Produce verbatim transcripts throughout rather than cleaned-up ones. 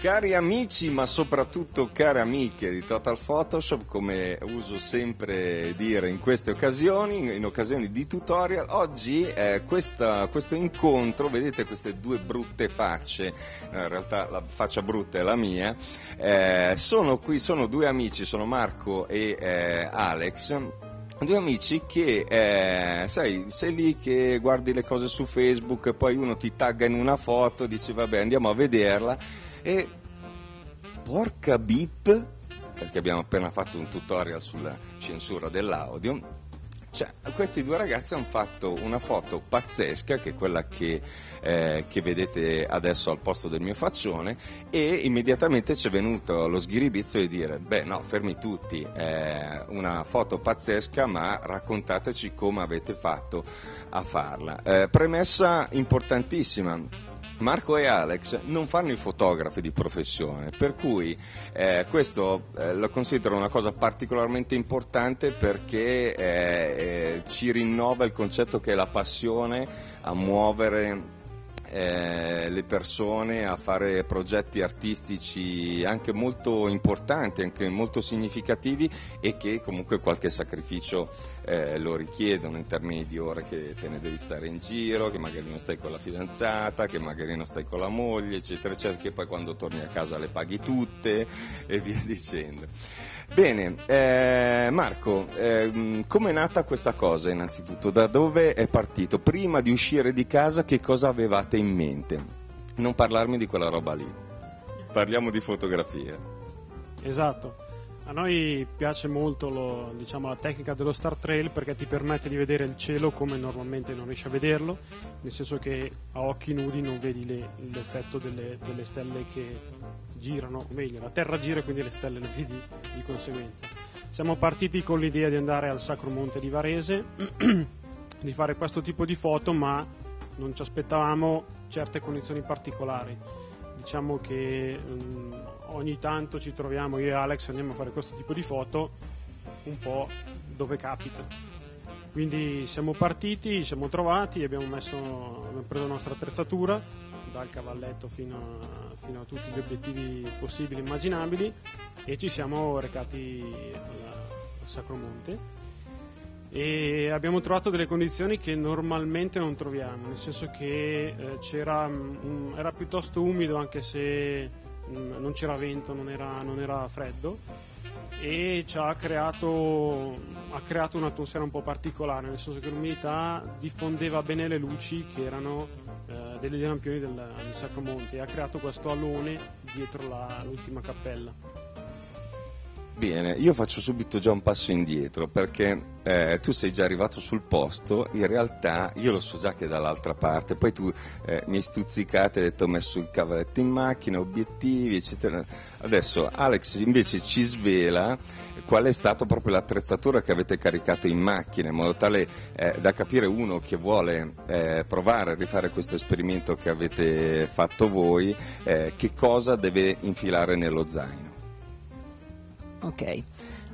Cari amici, ma soprattutto care amiche di Total Photoshop, come uso sempre dire in queste occasioni, in occasioni di tutorial, oggi eh, questa, questo incontro, vedete queste due brutte facce, in realtà la faccia brutta è la mia, eh, sono qui, sono due amici, sono Marco e eh, Alex. Due amici che, eh, sai, sei lì che guardi le cose su Facebook e poi uno ti tagga in una foto, dici vabbè andiamo a vederla e porca bip, perché abbiamo appena fatto un tutorial sulla censura dell'audio, cioè, questi due ragazzi hanno fatto una foto pazzesca, che è quella che, eh, che vedete adesso al posto del mio faccione, e immediatamente ci è venuto lo sghiribizzo di dire, beh no, fermi tutti, eh, una foto pazzesca, ma raccontateci come avete fatto a farla. Eh, premessa importantissima. Marco e Alex non fanno i fotografi di professione, per cui eh, questo eh, lo considero una cosa particolarmente importante, perché eh, eh, ci rinnova il concetto che è la passione a muovere Eh, le persone a fare progetti artistici anche molto importanti, anche molto significativi, e che comunque qualche sacrificio eh, lo richiedono in termini di ore che te ne devi stare in giro, che magari non stai con la fidanzata, che magari non stai con la moglie, eccetera eccetera, che poi quando torni a casa le paghi tutte e via dicendo. Bene, eh, Marco, eh, com'è nata questa cosa innanzitutto? Da dove è partito? Prima di uscire di casa che cosa avevate in mente? Non parlarmi di quella roba lì, parliamo di fotografia. Esatto, a noi piace molto lo, diciamo, la tecnica dello StartTrain, perché ti permette di vedere il cielo come normalmente non riesci a vederlo, nel senso che a occhi nudi non vedi le, l'effetto delle, delle stelle che girano, o meglio la terra gira e quindi le stelle le vedi di conseguenza. Siamo partiti con l'idea di andare al Sacro Monte di Varese, di fare questo tipo di foto, ma non ci aspettavamo certe condizioni particolari. Diciamo che um, ogni tanto ci troviamo io e Alex, andiamo a fare questo tipo di foto un po' dove capita. Quindi siamo partiti, siamo trovati, abbiamo, messo, abbiamo preso la nostra attrezzatura, dal cavalletto fino a, fino a tutti gli obiettivi possibili e immaginabili, e ci siamo recati al Sacro Monte. E abbiamo trovato delle condizioni che normalmente non troviamo, nel senso che eh, c'era, mh, era piuttosto umido, anche se mh, non c'era vento, non era, non era freddo, e ci ha creato, ha creato un'atmosfera un po' particolare, nel senso che l'umidità diffondeva bene le luci che erano eh, degli lampioni del, del Sacro Monte, e ha creato questo alone dietro la, l'ultima cappella. Bene, io faccio subito già un passo indietro, perché eh, tu sei già arrivato sul posto, in realtà io lo so già che è dall'altra parte, poi tu eh, mi hai stuzzicato e hai detto ho messo il cavalletto in macchina, obiettivi, eccetera. Adesso Alex invece ci svela qual è stata proprio l'attrezzatura che avete caricato in macchina, in modo tale eh, da capire uno che vuole eh, provare a rifare questo esperimento che avete fatto voi, eh, che cosa deve infilare nello zaino. Ok,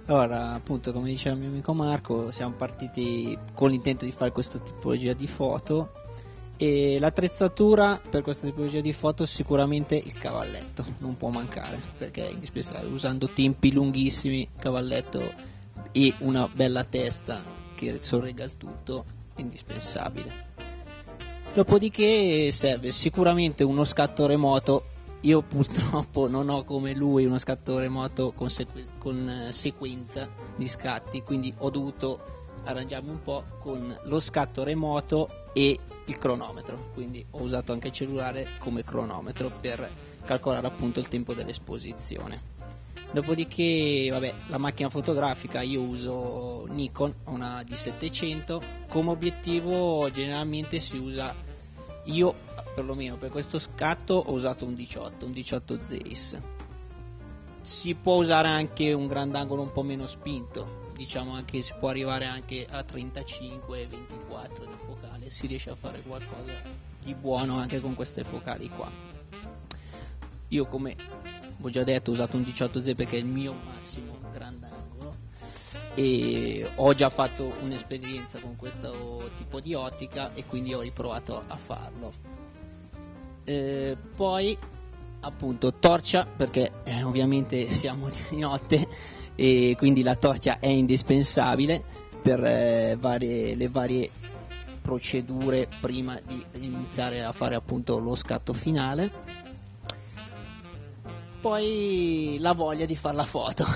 allora appunto come diceva il mio amico Marco, siamo partiti con l'intento di fare questa tipologia di foto, e l'attrezzatura per questa tipologia di foto sicuramente il cavalletto non può mancare, perché è indispensabile. Usando tempi lunghissimi, cavalletto e una bella testa che sorregga il tutto è indispensabile. Dopodiché serve sicuramente uno scatto remoto. Io purtroppo non ho come lui uno scatto remoto con, sequ- con sequenza di scatti, quindi ho dovuto arrangiarmi un po' con lo scatto remoto e il cronometro, quindi ho usato anche il cellulare come cronometro per calcolare appunto il tempo dell'esposizione. Dopodiché, vabbè, la macchina fotografica, io uso Nikon, una D settecento, come obiettivo generalmente si usa, io perlomeno per questo scatto ho usato un diciotto, un diciotto Zeiss. Si può usare anche un grandangolo un po' meno spinto, diciamo anche si può arrivare anche a trentacinque ventiquattro di focale, si riesce a fare qualcosa di buono anche con queste focali qua. Io, come ho già detto, ho usato un diciotto Zeiss perché è il mio massimo grandangolo, e ho già fatto un'esperienza con questo tipo di ottica e quindi ho riprovato a farlo. Eh, poi appunto torcia, perché eh, ovviamente siamo di notte e quindi la torcia è indispensabile per eh, varie, le varie procedure prima di iniziare a fare appunto lo scatto finale. Poi la voglia di fare la foto,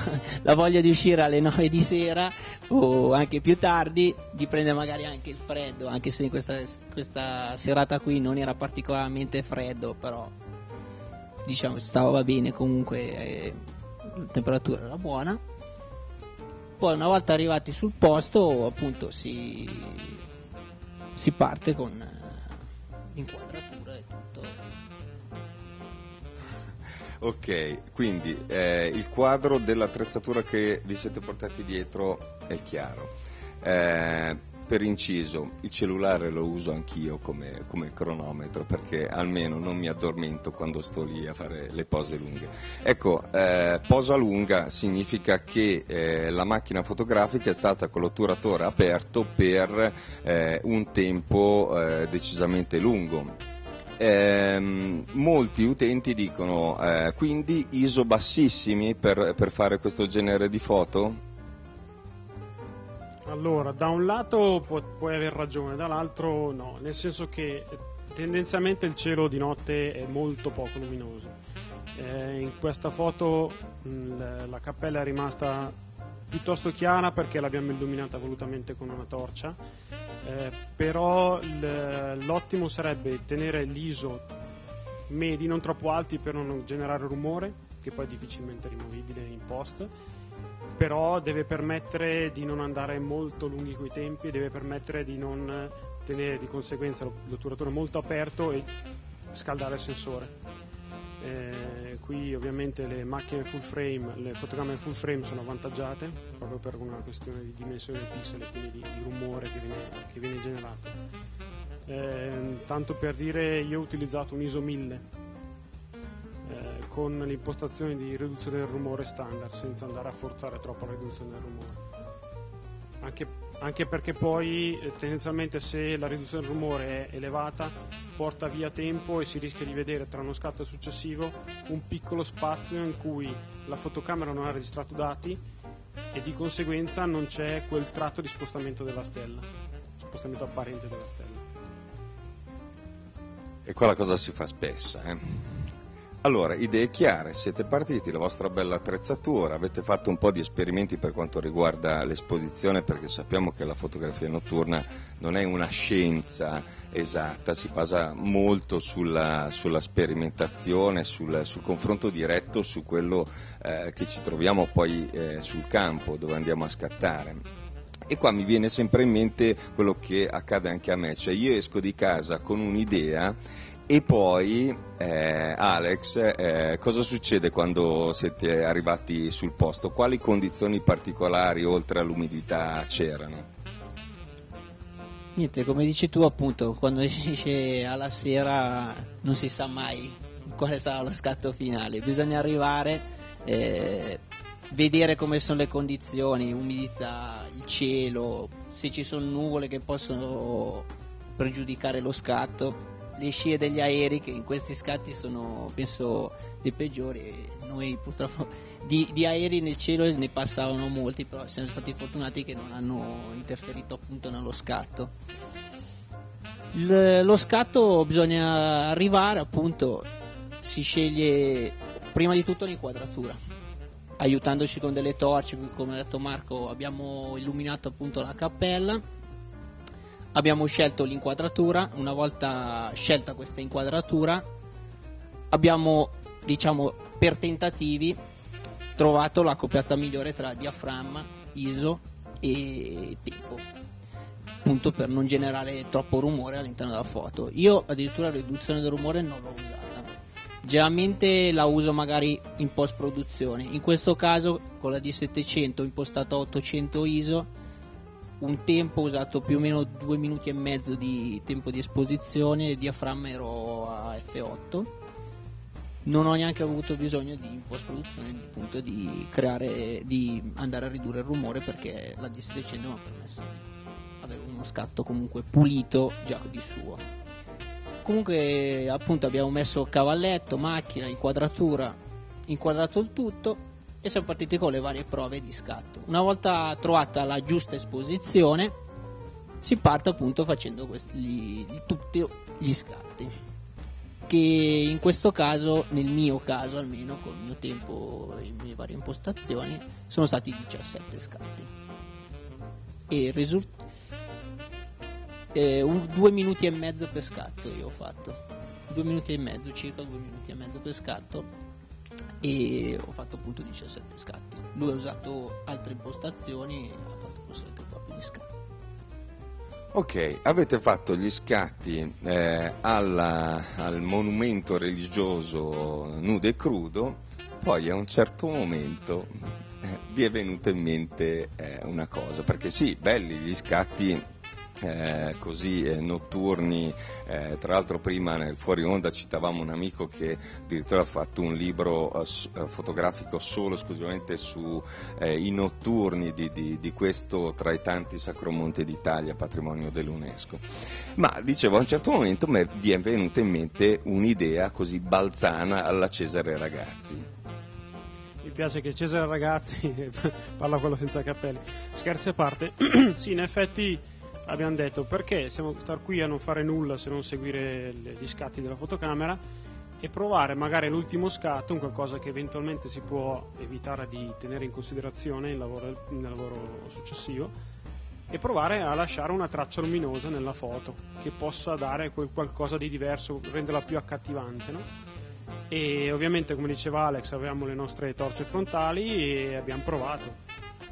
la voglia di uscire alle nove di sera o anche più tardi, di prendere magari anche il freddo, anche se questa, questa serata qui non era particolarmente freddo, però diciamo stava bene comunque, eh, la temperatura era buona. Poi una volta arrivati sul posto appunto si, si parte con eh, l'inquadratura e tutto. Ok, quindi eh, il quadro dell'attrezzatura che vi siete portati dietro è chiaro. Eh, per inciso, il cellulare lo uso anch'io come, come cronometro, perché almeno non mi addormento quando sto lì a fare le pose lunghe. Ecco, eh, posa lunga significa che eh, la macchina fotografica è stata con l'otturatore aperto per eh, un tempo eh, decisamente lungo. Eh, molti utenti dicono eh, quindi I S O bassissimi per, per fare questo genere di foto? Allora, da un lato pu- puoi aver ragione, dall'altro no, nel senso che tendenzialmente il cielo di notte è molto poco luminoso. Eh, in questa foto mh, la cappella è rimasta piuttosto chiara perché l'abbiamo illuminata volutamente con una torcia. Eh, però l'ottimo sarebbe tenere l'I S O medi, non troppo alti per non generare rumore, che poi è difficilmente rimovibile in post, però deve permettere di non andare molto lunghi coi tempi, deve permettere di non tenere di conseguenza l'otturatore molto aperto e scaldare il sensore. Eh, qui ovviamente le macchine full frame, le fotocamere full frame sono avvantaggiate proprio per una questione di dimensione del pixel e quindi di, di rumore che viene, che viene generato. Eh, tanto per dire, io ho utilizzato un I S O mille eh, con l'impostazione di riduzione del rumore standard, senza andare a forzare troppo la riduzione del rumore, anche, anche perché poi eh, tendenzialmente se la riduzione del rumore è elevata porta via tempo e si rischia di vedere tra uno scatto successivo un piccolo spazio in cui la fotocamera non ha registrato dati e di conseguenza non c'è quel tratto di spostamento della stella, spostamento apparente della stella. E qua la cosa si fa spessa, eh? Allora, idee chiare, siete partiti, la vostra bella attrezzatura, avete fatto un po' di esperimenti per quanto riguarda l'esposizione, perché sappiamo che la fotografia notturna non è una scienza esatta, si basa molto sulla, sulla sperimentazione, sul, sul confronto diretto su quello eh, che ci troviamo poi eh, sul campo dove andiamo a scattare. E qua mi viene sempre in mente quello che accade anche a me, cioè io esco di casa con un'idea e poi, eh, Alex, eh, cosa succede quando siete arrivati sul posto? Quali condizioni particolari, oltre all'umidità, c'erano? Niente, come dici tu appunto, quando esce alla sera non si sa mai quale sarà lo scatto finale. Bisogna arrivare, eh, vedere come sono le condizioni, umidità, il cielo, se ci sono nuvole che possono pregiudicare lo scatto. Le scie degli aerei, che in questi scatti sono penso le peggiori, noi purtroppo di, di aerei nel cielo ne passavano molti, però siamo stati fortunati che non hanno interferito appunto nello scatto. L- lo scatto bisogna arrivare appunto, si sceglie prima di tutto l'inquadratura, aiutandoci con delle torce, come ha detto Marco abbiamo illuminato appunto la cappella. Abbiamo scelto l'inquadratura, una volta scelta questa inquadratura abbiamo, diciamo, per tentativi trovato la accoppiata migliore tra diaframma, I S O e tempo, appunto per non generare troppo rumore all'interno della foto. Io addirittura la riduzione del rumore non l'ho usata, generalmente la uso magari in post produzione, in questo caso con la D settecento ho impostato a ottocento I S O, un tempo ho usato più o meno due minuti e mezzo di tempo di esposizione, il diaframma ero a F otto, non ho neanche avuto bisogno di in post produzione appunto di creare, di andare a ridurre il rumore, perché la D settecento mi ha permesso di avere uno scatto comunque pulito già di suo. comunque appunto abbiamo messo cavalletto, macchina, inquadratura, inquadrato il tutto e siamo partiti con le varie prove di scatto. Una volta trovata la giusta esposizione si parte appunto facendo questi, tutti gli scatti, che in questo caso, nel mio caso almeno, con il mio tempo e le mie varie impostazioni, sono stati diciassette scatti e risulta eh, un, due minuti e mezzo per scatto. Io ho fatto due minuti e mezzo, circa due minuti e mezzo per scatto, e ho fatto appunto diciassette scatti. Lui ha usato altre impostazioni e ha fatto forse anche proprio gli scatti. Ok, avete fatto gli scatti eh, alla, al monumento religioso nudo e crudo, poi a un certo momento eh, vi è venuta in mente eh, una cosa, perché sì, belli gli scatti eh, così eh, notturni, eh, tra l'altro prima nel fuori onda citavamo un amico che addirittura ha fatto un libro eh, fotografico solo esclusivamente sui eh, notturni di, di, di questo tra i tanti Sacro Monte d'Italia, patrimonio dell'UNESCO. Ma dicevo, a un certo momento vi è venuta in mente un'idea così balzana alla Cesare Ragazzi. Mi piace che Cesare Ragazzi parla quello senza capelli. Scherzi a parte, sì, in effetti abbiamo detto, perché siamo star qui a non fare nulla se non seguire gli scatti della fotocamera e provare magari l'ultimo scatto, un qualcosa che eventualmente si può evitare di tenere in considerazione nel lavoro, nel lavoro successivo, e provare a lasciare una traccia luminosa nella foto che possa dare quel qualcosa di diverso, renderla più accattivante, no? E ovviamente, come diceva Alex, avevamo le nostre torce frontali e abbiamo provato.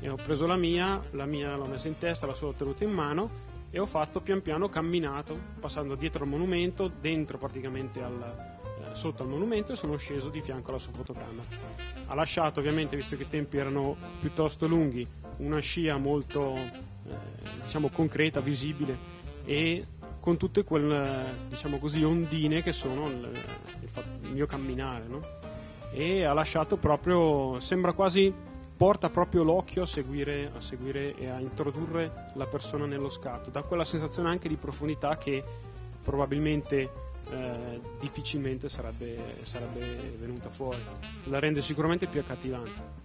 E ho preso la mia, la mia l'ho messa in testa, la sua l'ho tenuta in mano e ho fatto pian piano, camminato, passando dietro al monumento, dentro praticamente al, eh, sotto al monumento, e sono sceso di fianco alla sua fotocamera. Ha lasciato ovviamente, visto che i tempi erano piuttosto lunghi, una scia molto eh, diciamo concreta, visibile, e con tutte quelle, diciamo così, ondine che sono il, il mio camminare, no? E ha lasciato proprio, sembra quasi porta proprio l'occhio a seguire, a seguire e a introdurre la persona nello scatto, dà quella sensazione anche di profondità che probabilmente eh, difficilmente sarebbe, sarebbe venuta fuori, la rende sicuramente più accattivante.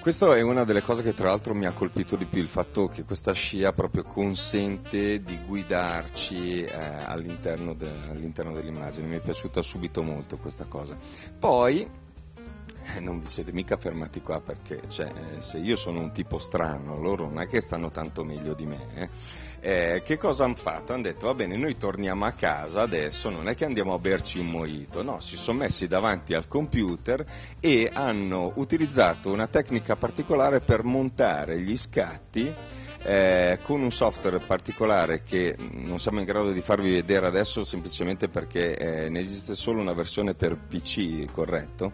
Questa è una delle cose che tra l'altro mi ha colpito di più, il fatto che questa scia proprio consente di guidarci eh, all'interno de, all'interno dell'immagine. Mi è piaciuta subito molto questa cosa. Poi non vi siete mica fermati qua, perché cioè, se io sono un tipo strano, loro non è che stanno tanto meglio di me, eh? Eh, che cosa hanno fatto? Hanno detto, va bene, noi torniamo a casa adesso, non è che andiamo a berci un mojito, no, si sono messi davanti al computer e hanno utilizzato una tecnica particolare per montare gli scatti Eh, con un software particolare che non siamo in grado di farvi vedere adesso, semplicemente perché eh, ne esiste solo una versione per P C, corretto?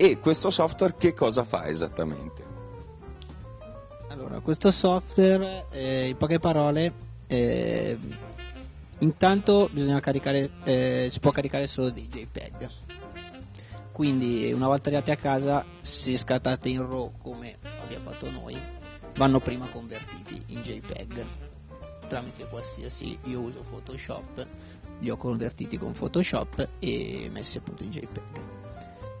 E questo software che cosa fa esattamente? Allora, questo software, eh, in poche parole, eh, intanto bisogna caricare, eh, si può caricare solo dei JPEG, quindi una volta arrivati a casa, se scattate in RAW come abbiamo fatto noi, vanno prima convertiti in JPEG tramite qualsiasi, io uso Photoshop, li ho convertiti con Photoshop e messi appunto in JPEG.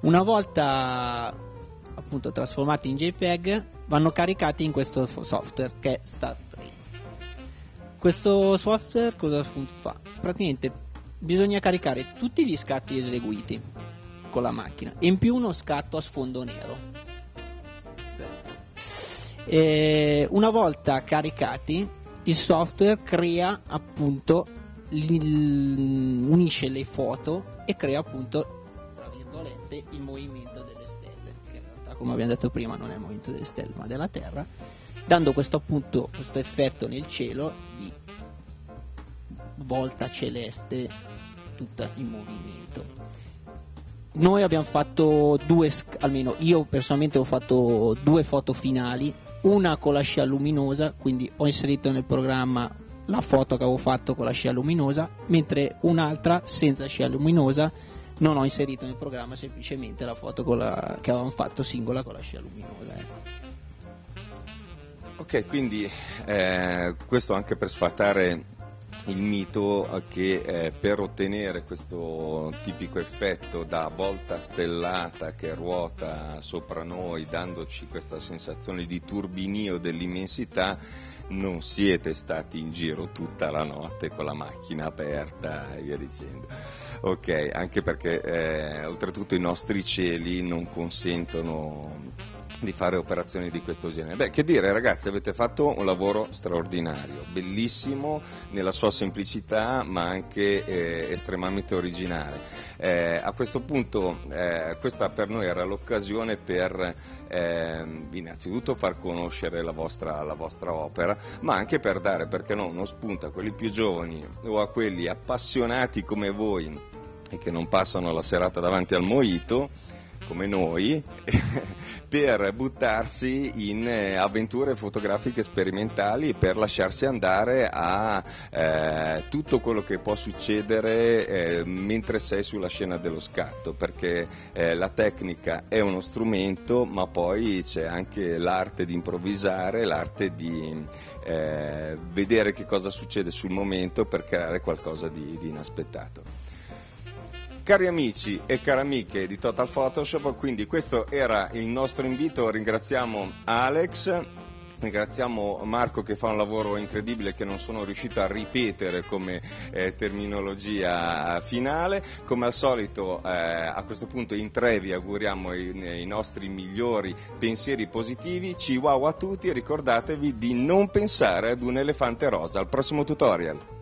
Una volta appunto trasformati in JPEG, vanno caricati in questo software che è StartTrain. Questo software cosa fa? Praticamente bisogna caricare tutti gli scatti eseguiti con la macchina e in più uno scatto a sfondo nero. E una volta caricati, il software crea appunto, unisce le foto e crea appunto il movimento delle stelle, che in realtà, come abbiamo detto prima, non è il movimento delle stelle ma della Terra, dando questo appunto questo effetto nel cielo di volta celeste tutta in movimento. Noi abbiamo fatto due, almeno io personalmente ho fatto due foto finali, una con la scia luminosa, quindi ho inserito nel programma la foto che avevo fatto con la scia luminosa, mentre un'altra senza scia luminosa non ho inserito nel programma, semplicemente la foto con la, che avevamo fatto singola con la scia luminosa. Eh. Ok, quindi eh, questo anche per sfatare il mito che eh, per ottenere questo tipico effetto da volta stellata che ruota sopra noi, dandoci questa sensazione di turbinio dell'immensità, non siete stati in giro tutta la notte con la macchina aperta e via dicendo. Ok, anche perché eh, oltretutto i nostri cieli non consentono di fare operazioni di questo genere. Beh, che dire ragazzi, avete fatto un lavoro straordinario, bellissimo nella sua semplicità ma anche eh, estremamente originale. Eh, a questo punto eh, questa per noi era l'occasione per eh, innanzitutto far conoscere la vostra, la vostra opera, ma anche per dare, perché no, uno spunto a quelli più giovani o a quelli appassionati come voi e che non passano la serata davanti al mojito come noi, per buttarsi in avventure fotografiche sperimentali, per lasciarsi andare a eh, tutto quello che può succedere eh, mentre sei sulla scena dello scatto, perché eh, la tecnica è uno strumento, ma poi c'è anche l'arte di improvvisare, l'arte di eh, vedere che cosa succede sul momento per creare qualcosa di, di inaspettato. Cari amici e cari amiche di Total Photoshop, quindi questo era il nostro invito, ringraziamo Alex, ringraziamo Marco che fa un lavoro incredibile che non sono riuscito a ripetere come eh, terminologia finale. Come al solito eh, a questo punto in tre vi auguriamo i, i nostri migliori pensieri positivi, ciao a tutti e ricordatevi di non pensare ad un elefante rosa. Al prossimo tutorial!